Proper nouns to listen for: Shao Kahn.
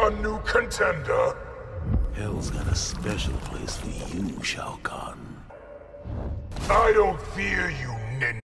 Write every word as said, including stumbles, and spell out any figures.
a new contender. Hell's got a special place for you, Shao Kahn. I don't fear you, ninja.